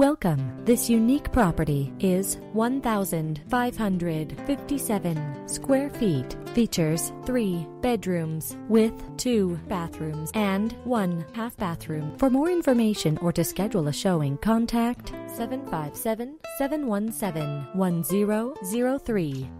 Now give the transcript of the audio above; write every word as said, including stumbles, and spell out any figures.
Welcome. This unique property is one thousand five hundred fifty-seven square feet. Features three bedrooms with two bathrooms and one half bathroom. For more information or to schedule a showing, contact seven five seven, seven one seven, one zero zero three.